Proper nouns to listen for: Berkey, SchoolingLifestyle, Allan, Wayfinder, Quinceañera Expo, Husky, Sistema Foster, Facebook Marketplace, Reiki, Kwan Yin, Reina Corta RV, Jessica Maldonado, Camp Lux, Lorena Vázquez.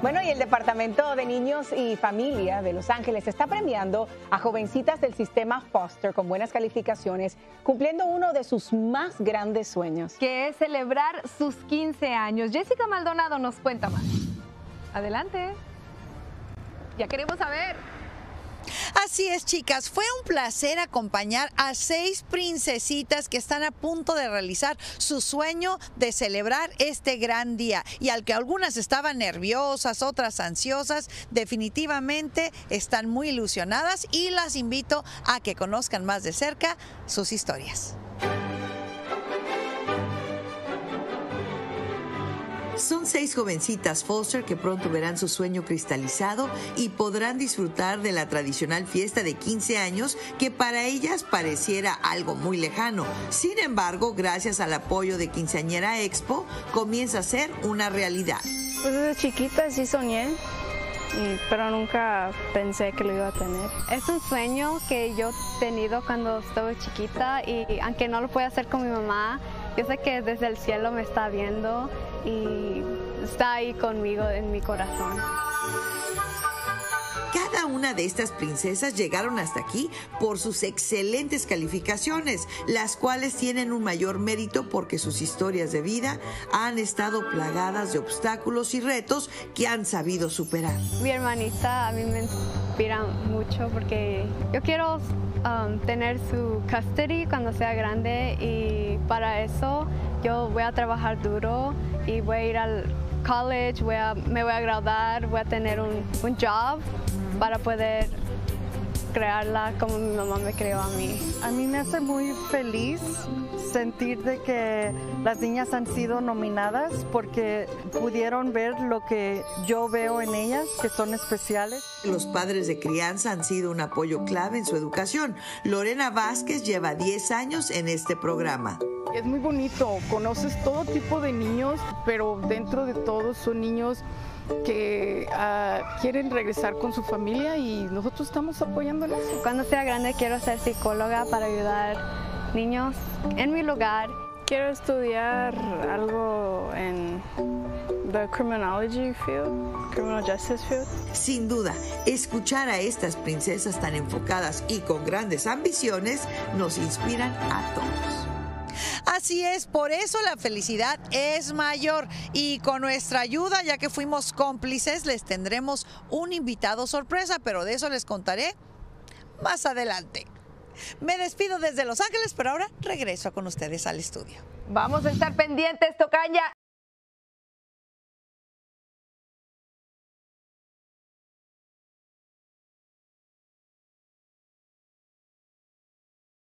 Bueno, y el Departamento de Niños y Familia de Los Ángeles está premiando a jovencitas del sistema Foster con buenas calificaciones, cumpliendo uno de sus más grandes sueños, que es celebrar sus 15 años. Jessica Maldonado nos cuenta más. Adelante. Ya queremos saber. Así es, chicas, fue un placer acompañar a 6 princesitas que están a punto de realizar su sueño de celebrar este gran día. Y al que algunas estaban nerviosas, otras ansiosas, definitivamente están muy ilusionadas y las invito a que conozcan más de cerca sus historias. Son 6 jovencitas Foster que pronto verán su sueño cristalizado y podrán disfrutar de la tradicional fiesta de 15 años que para ellas pareciera algo muy lejano. Sin embargo, gracias al apoyo de Quinceañera Expo, comienza a ser una realidad. Pues desde chiquita sí soñé, pero nunca pensé que lo iba a tener. Es un sueño que yo he tenido cuando estaba chiquita y aunque no lo pueda hacer con mi mamá, yo sé que desde el cielo me está viendo y está ahí conmigo en mi corazón. Cada una de estas princesas llegaron hasta aquí por sus excelentes calificaciones, las cuales tienen un mayor mérito porque sus historias de vida han estado plagadas de obstáculos y retos que han sabido superar. Mi hermanita a mí me inspira mucho porque yo quiero tener su custody cuando sea grande, y para eso yo voy a trabajar duro y voy a ir al college, me voy a graduar, voy a tener un job para poder crearla como mi mamá me creó a mí. A mí me hace muy feliz sentir de que las niñas han sido nominadas porque pudieron ver lo que yo veo en ellas, que son especiales. Los padres de crianza han sido un apoyo clave en su educación. Lorena Vázquez lleva 10 años en este programa. Es muy bonito, conoces todo tipo de niños, pero dentro de todos son niños que quieren regresar con su familia y nosotros estamos apoyándoles. Cuando sea grande quiero ser psicóloga para ayudar niños en mi lugar. Quiero estudiar algo en the criminology field, criminal justice field. Sin duda, escuchar a estas princesas tan enfocadas y con grandes ambiciones nos inspiran a todos. Así es, por eso la felicidad es mayor y con nuestra ayuda, ya que fuimos cómplices, les tendremos un invitado sorpresa, pero de eso les contaré más adelante. Me despido desde Los Ángeles, pero ahora regreso con ustedes al estudio. Vamos a estar pendientes, Tocaya.